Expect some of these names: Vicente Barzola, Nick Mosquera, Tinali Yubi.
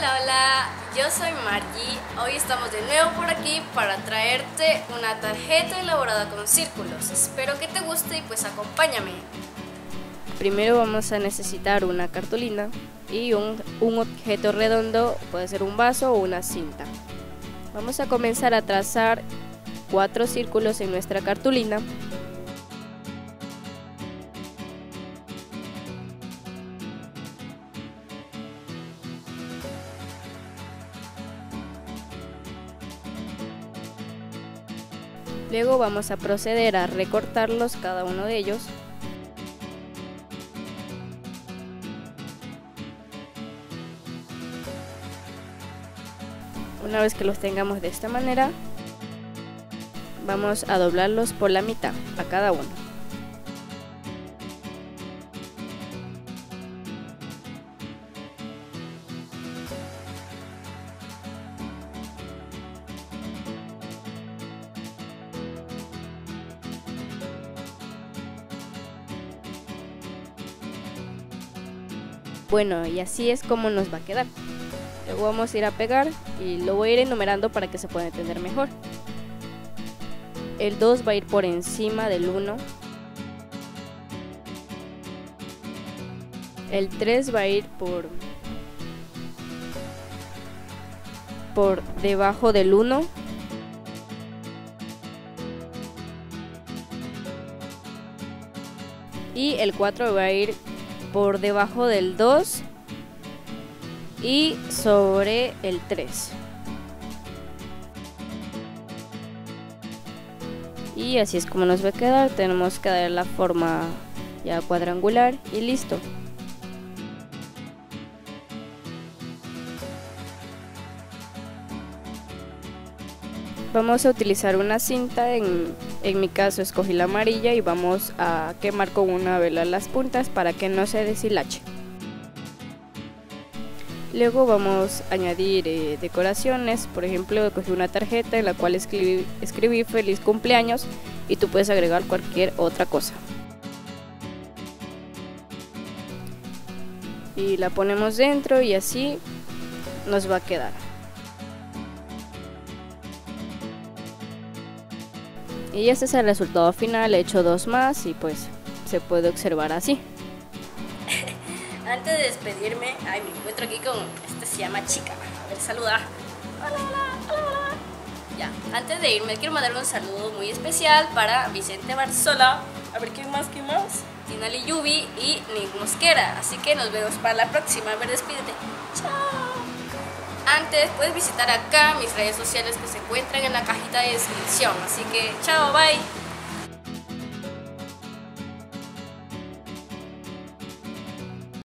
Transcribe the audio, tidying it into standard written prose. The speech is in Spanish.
Hola, hola, yo soy Margie. Hoy estamos de nuevo por aquí para traerte una tarjeta elaborada con círculos. Espero que te guste y pues acompáñame. Primero vamos a necesitar una cartulina y un objeto redondo, puede ser un vaso o una cinta. Vamos a comenzar a trazar 4 círculos en nuestra cartulina. Luego vamos a proceder a recortarlos cada uno de ellos. Una vez que los tengamos de esta manera, vamos a doblarlos por la mitad a cada uno. Bueno, y así es como nos va a quedar. Luego vamos a ir a pegar y lo voy a ir enumerando para que se pueda entender mejor. El 2 va a ir por encima del 1. El 3 va a ir por debajo del 1. Y el 4 va a ir por debajo del 2 y sobre el 3. Y así es como nos va a quedar. Tenemos que dar la forma ya cuadrangular y listo. Vamos a utilizar una cinta, en mi caso escogí la amarilla, y vamos a quemar con una vela las puntas para que no se deshilache. Luego vamos a añadir decoraciones. Por ejemplo, cogí una tarjeta en la cual escribí feliz cumpleaños, y tú puedes agregar cualquier otra cosa. Y la ponemos dentro y así nos va a quedar. Y este es el resultado final. He hecho 2 más y pues se puede observar así. Antes de despedirme, me encuentro aquí con, se llama Chica. A ver, saluda. Hola, hola, hola, hola. Ya, antes de irme quiero mandarle un saludo muy especial para Vicente Barzola. A ver, ¿quién más? Tinali Yubi y Nick Mosquera. Así que nos vemos para la próxima. A ver, despídete. Chao. Antes puedes visitar acá mis redes sociales que se encuentran en la cajita de descripción. Así que chao, bye.